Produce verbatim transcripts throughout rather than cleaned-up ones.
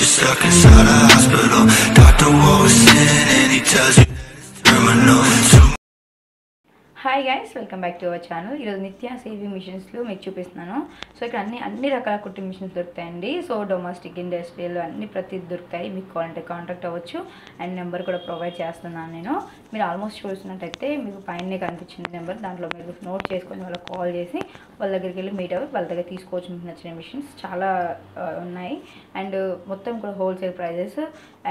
you're stuck inside a hospital. Doctor Watson and he tells you terminal. Hi guys welcome back to our channel. ఈరోజు Nitya saving మిషన్స్లో మీకు చూపిస్తున్నాను. So ఇక్కడ అన్ని అన్ని రకాల కుట్టు మిషన్స్ దొరుకుతాయండి. సో డొమెస్టిక్ ఇండస్ట్రీలో అన్ని ప్రతి దొరుకుతాయి. మీకు కావాలంటే కాంటాక్ట్ అవ్వచ్చు అండ్ నెంబర్ కూడా ప్రొవైడ్ చేస్తున్నాను నేను. మీరు ఆల్మోస్ట్ చూసినట్టయితే మీకు పైన కనిపించింది నెంబర్, దాంట్లో మీరు నోట్ చేసుకొని వాళ్ళకి కాల్ చేసి వాళ్ళ దగ్గరికి వెళ్ళి మీట్ అవ్వి వాళ్ళ దగ్గర తీసుకోవచ్చు. మీకు నచ్చిన మిషన్స్ చాలా ఉన్నాయి అండ్ మొత్తం కూడా హోల్సేల్ ప్రైజెస్.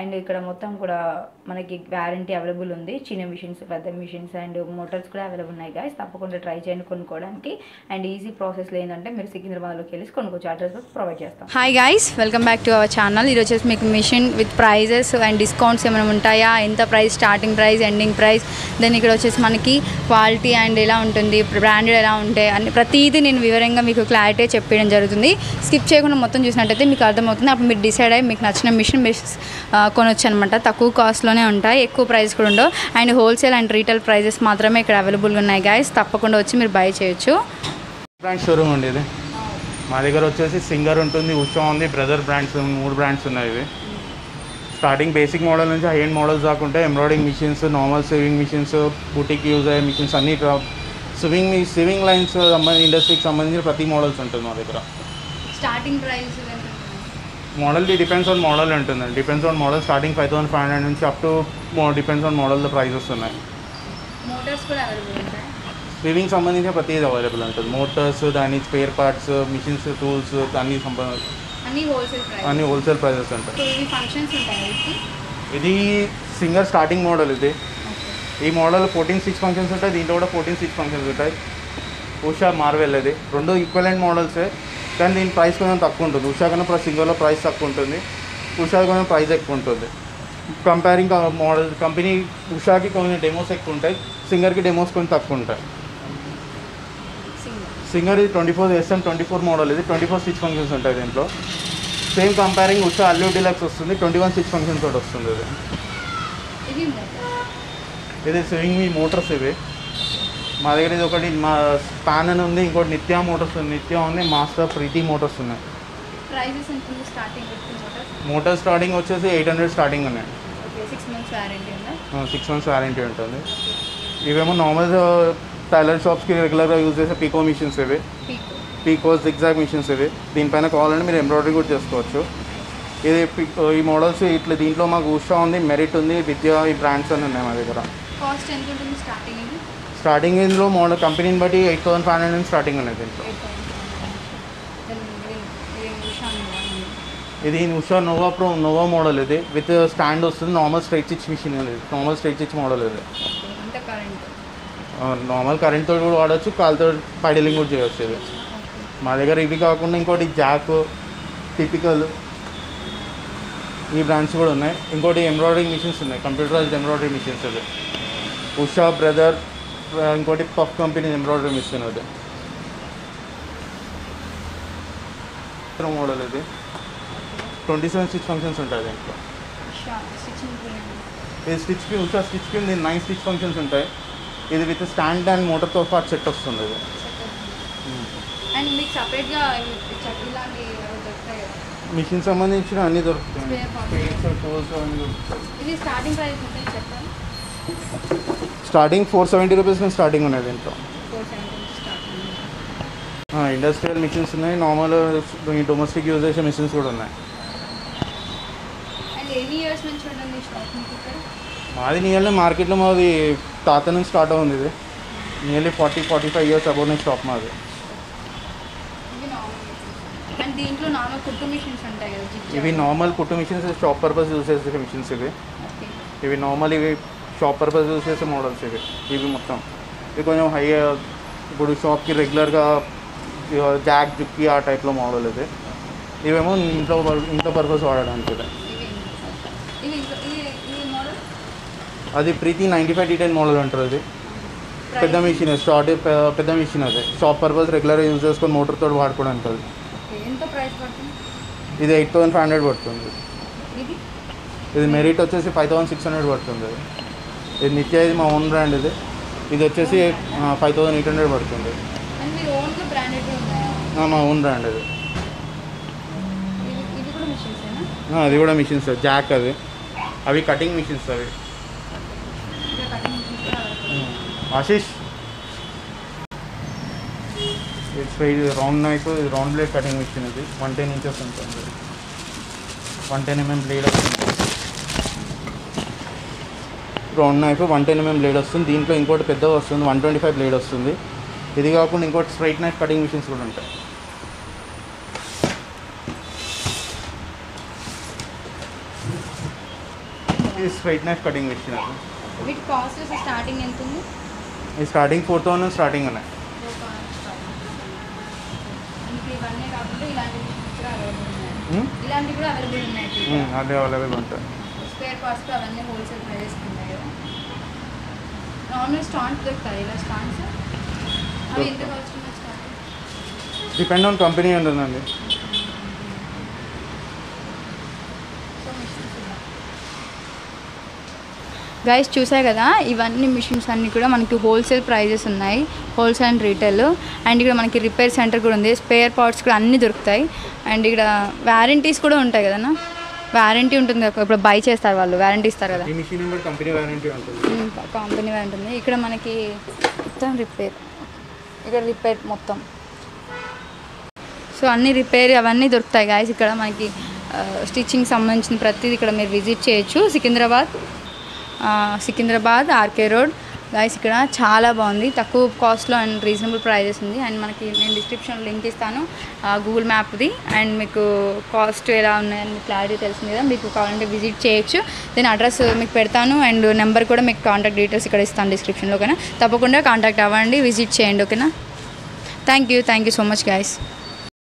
అండ్ ఇక్కడ మొత్తం కూడా మనకి వ్యారంటీ అవైలబుల్ ఉంది. చిన్న మిషన్స్, పెద్ద మిషన్స్ అండ్ మోటార్స్ కూడా అవైలబుల్ ఉన్నాయి గాయస్. తప్పకుండా ట్రై చేయండి కొనుక్కోవడానికి. అండ్ ఈజీ ప్రాసెస్ ఏంటంటే మీరు సికింద్రాబాద్లోకి వెళ్ళి కొనుక్కోవచ్చు. అడ్రస్ ప్రొవైడ్ చేస్తాం. Hi guys welcome back to our channel. ఈరోజు వచ్చేసి మీకు machine with prices and discounts ఏమైనా ఉంటాయా, ఎంత price, starting price, ending price, then ఇక్కడ వచ్చేసి మనకి క్వాలిటీ అండ్ ఎలా ఉంటుంది, బ్రాండెడ్ ఎలా ఉంటాయి అన్ని ప్రతిదీ నేను వివరంగా మీకు క్లారిటీ చెప్పడం జరుగుతుంది. స్కిప్ చేయకుండా మొత్తం చూసినట్టయితే మీకు అర్థమవుతుంది. అప్పుడు మీరు డిసైడ్ అయ్యి మీకు నచ్చిన మిషన్ కొనొచ్చు అనమాట. తక్కువ కాస్ట్లోనే ఉంటాయి, ఎక్కువ ప్రైస్ కూడా ఉండవు and wholesale and retail prices మాత్రమే ఇక్కడ అవైలబుల్ ఉన్నాయి గాయస్. తప్పకుండా వచ్చి మీరు బై చేయొచ్చు. బ్రాండ్ షోరూమ్ అండి ఇది. మా దగ్గర వచ్చేసి సింగర్ ఉంటుంది, ఉషా ఉంది, బ్రదర్ బ్రాండ్స్, మూడు బ్రాండ్స్ ఉన్నాయి. ఇవి స్టార్టింగ్ బేసిక్ మోడల్ నుంచి హై అండ్ మోడల్స్ దాకా ఉంటాయి. Embroidering machines, normal sewing machines, boutique use అయ్యే మిషన్స్ అన్ని స్వివింగ్ స్వివింగ్ లైన్స్ సంబంధించి ఇండస్ట్రీకి సంబంధించిన ప్రతి మోడల్స్ ఉంటుంది మా దగ్గర. Starting price model depends on model ఉంటుందండి. Depends on model starting five thousand five hundred నుంచి up to depends on model prices ఉన్నాయి. మోటార్స్ కూడా అవైలబుల్ ఉంటాయి. స్వివింగ్ సంబంధించిన ప్రతిదీ అవైలబుల్ ఉంటుంది. మోటార్స్, దాని స్పేర్ పార్ట్స్, మిషన్స్, టూల్స్ అన్ని అన్ని హోల్సేల్ ప్రైస్ అన్ని హోల్సేల్ ప్రైజెస్ ఉంటాయి. ఇవి ఫంక్షన్స్ ఉంటాయి. ఇది సింగర్ స్టార్టింగ్ మోడల్. ఇది ఈ మోడల్ ఫోర్టీన్ సిక్స్ ఫంక్షన్స్ ఉంటాయి. దీంట్లో కూడా ఫోర్టీన్ సిక్స్ ఫంక్షన్స్ ఉంటాయి. ఉషా, మార్వెల్ ఇది రెండు ఈక్వలెంట్ మోడల్సే, కానీ దీని ప్రైస్ కొంచెం తక్కువ ఉంటుంది. ఉషా కన్నా సింగర్లో ప్రైస్ తక్కువ ఉంటుంది, ఉషా కొంచెం ప్రైస్ ఎక్కువ ఉంటుంది. కంపేరింగ్ మోడల్ కంపెనీ ఉషాకి కొంచెం డెమోస్ ఎక్కువ ఉంటాయి, సింగర్కి డెమోస్ కొంచెం తక్కువ ఉంటాయి. సింగర్ ఇది twenty four SM twenty four model. ఇది ట్వంటీ ఫోర్ సిక్స్ ఫంక్షన్స్ ఉంటాయి. దీంట్లో సేమ్ కంపేరింగ్ ఉషా అల్యూ డీలక్స్ వస్తుంది, ట్వంటీ వన్ సిక్స్ ఫంక్షన్స్ ఒకటి వస్తుంది. ఇది ఇది స్వింగ్ మోటార్స్. ఇవి మా దగ్గర ఇది ఒకటి మా స్పాన్ అని ఉంది, ఇంకోటి నిత్య మోటార్స్ ఉంది, నిత్య ఉంది, మాస్టర్, ప్రీతి మోటార్స్ ఉన్నాయి. మోటార్ స్టార్టింగ్ వచ్చేసి ఎయిట్ హండ్రెడ్ స్టార్టింగ్ ఉన్నాయి. సిక్స్ మంత్స్ వారంటీ ఉంటుంది. ఇవేమో నార్మల్ టైలర్ షాప్స్కి రెగ్యులర్గా యూజ్ చేసే పీకో మిషన్స్. ఇవి పీకో జిగ్జాగ్ మిషన్స్. ఇవి దీనిపైన కావాలంటే మీరు ఎంబ్రాయిడరీ కూడా చేసుకోవచ్చు. ఇది ఈ మోడల్స్ ఇట్లా దీంట్లో మాకు ఉషా ఉంది, మెరిట్ ఉంది, విద్య, ఈ బ్రాండ్స్ అన్నీ ఉన్నాయి మా దగ్గర. స్టార్టింగ్ ఇందులో మోడల్ కంపెనీని బట్టి ఎయిట్ థౌసండ్ ఫైవ్ హండ్రెడ్ నుంచి స్టార్టింగ్ ఉన్నాయి. దీంట్లో ఇది Usha Nova pro Nova model. ఇది విత్ స్టాండ్ వస్తుంది. Normal straight stitch machine. ఇది నార్మల్ స్ట్రైట్ స్టిచ్ మోడల్. ఇది నార్మల్ కరెంట్తో కూడా వాడచ్చు, కాలుతో పైడలింగ్ కూడా చేయవచ్చు. ఇది మా దగ్గర. ఇవి కాకుండా ఇంకోటి జాక్, టిపికల్, ఈ బ్రాండ్స్ కూడా ఉన్నాయి. ఇంకోటి ఎంబ్రాయిడరీ మిషన్స్ ఉన్నాయి, కంప్యూటరైజ్డ్ ఎంబ్రాయిడరీ మిషన్స్. ఇది ఉషా, బ్రదర్, ఇంకోటి పఫ్ కంపెనీ ఎంబ్రాయిడరీ మిషన్. అది మోడల్. ఇది ట్వంటీ సెవెన్ స్టిచ్ ఫంక్షన్స్ ఉంటాయి. దీంట్లో ఇది స్టిచ్కి ఉషా స్టిచ్కి దీని నైన్ స్టిచ్ ఫంక్షన్స్ ఉంటాయి. ఇది విత్ స్టాండ్ అండ్ మోటార్తో పాటు సెట్ వస్తుంది. ఇది మిషన్ సంబంధించిన అన్నీ దొరుకుతాయి. స్టార్టింగ్ ఫోర్ సెవెంటీ రూపీస్ నుంచి స్టార్టింగ్ ఉన్నాయి. దీంట్లో ఇండస్ట్రియల్ మిషన్స్ ఉన్నాయి, నార్మల్ డొమెస్టిక్ యూజ్ చేసే మిషన్స్ కూడా ఉన్నాయి. మాది నియర్లీ మార్కెట్లో మాది తాత నుంచి స్టార్ట్ అవుతుంది. ఇది nearly forty forty five years about నుంచి స్టాప్ మాది. ఇవి నార్మల్ కుట్టు మిషన్స్, షాప్ పర్పస్ యూజ్ చేసే మిషన్స్. ఇవి ఇవి నార్మల్ ఇవి షాప్ పర్పస్ యూజ్ చేసే మోడల్స్. ఇవి ఇవి మొత్తం ఇవి కొంచెం హై, ఇప్పుడు షాప్కి రెగ్యులర్గా జాక్ జుక్కి ఆ టైప్లో మోడల్. ఇది ఇవేమో ఇంట్లో ఇంట్లో పర్పస్ వాడడానికి. అది Preethi ninety five D ten model అంటారు. అది పెద్ద మిషన్, స్టార్ట్ పెద్ద మిషన్. అది షాప్ పర్పస్ రెగ్యులర్గా యూజ్ చేసుకొని మోటార్తో వాడుకోవడానికి. అది ఇది ఎయిట్ థౌసండ్ ఫైవ్ హండ్రెడ్ పడుతుంది. ఇది మెరిట్ వచ్చేసి ఫైవ్ థౌసండ్ సిక్స్ హండ్రెడ్ పడుతుంది. ఇది నిత్య, ఇది మా ఓన్ బ్రాండ్. ఇది ఇది వచ్చేసి ఫైవ్ థౌసండ్ ఎయిట్ హండ్రెడ్ పడుతుంది. మా ఓన్ బ్రాండ్. ఇది अभी मिशन जैक अभी अभी कटिंग मिशन अभी आशीष round knife round blade cutting machine अभी one ten inches one ten M M blade round knife one ten M M blade दींट इंकोट वस्तु वन ट्वेंटी फाइव ब्लेड वस्तु इधी काकुंडा इंकोट स्ट्रेट नाइफ कटिंग मिशन्स कूडा उंटाई straight knife cutting machine with cost से स्टार्टिंग ఎంత ఉంది ఈ స్టార్టింగ్ फोर थाउज़ेंड స్టార్టింగ్ ఉన్నాయి అంటే ఇవన్నీ కాకుండా ఇలాంటి కూడా అవైలబుల్ ఉన్నాయి ఇలాంటి కూడా అవైలబుల్ ఉన్నాయి అదే అవైలబుల్ ఉంటాయి స్పేర్ పార్ట్స్ అవన్నీ హోల్సేల్ ప్రైసెస్ ఉన్నాయి నార్మల్ స్టాండ్స్ దొరుకుతాయి ఇలా స్టాండ్స్ అవి ఎంత కాస్ట్ లో స్టార్ట్ డిపెండ్ ఆన్ కంపెనీ ఉంటుందండి गाइस चूसा कदा इवన్నీ మిషన్స్ అన్ని కూడా మనకి హోల్సేల్ ప్రైసెస్ ఉన్నాయి హోల్సేల్ అండ్ రిటైల్ అండ్ ఇక్కడ మనకి రిపేర్ సెంటర్ కూడా ఉంది స్పేర్ పార్ట్స్ కూడా అన్ని దొరుకుతాయి అండ్ ఇక్కడ వారంటీస్ కూడా ఉంటాయి కదనా వారంటీ ఉంటుంది ఇప్పుడు బై చేస్తారు వాళ్ళు వారంటీ ఇస్తారు కదా ఈ మిషన్ నంబర్ కంపెనీ వారంటీ ఉంటుంది కంపెనీ వారంటీ ఉంది ఇక్కడ మనకి మొత్తం రిపేర్ ఇక్కడ రిపేర్ మొత్తం సో అన్ని రిపేర్ అవన్నీ దొరుకుతాయి गाइस ఇక్కడ మనకి స్టిచ్చింగ్ సంబంధించిన ప్రతిది ఇక్కడ మీరు విజిట్ చేయొచ్చు సికింద్రాబాద్ सिकिंद्राबाद आर्के रोड गाइस इक चाला बहुत तक cost and reasonable prices and मन की नैन डिस्क्रिप्शन लिंक इस्ता गूगल मैप दी अंड कास्ट एला क्लारिटी तेलिसिंदि विजिट चेयोच्चु then address and number contact details इक्कड इस्तानु डिस्क्रिप्शन लो ओकेना तप्पकुंडा कांटाक्ट अव्वंडी विजिट चेयंडी ओकेना thank you thank you so much guys.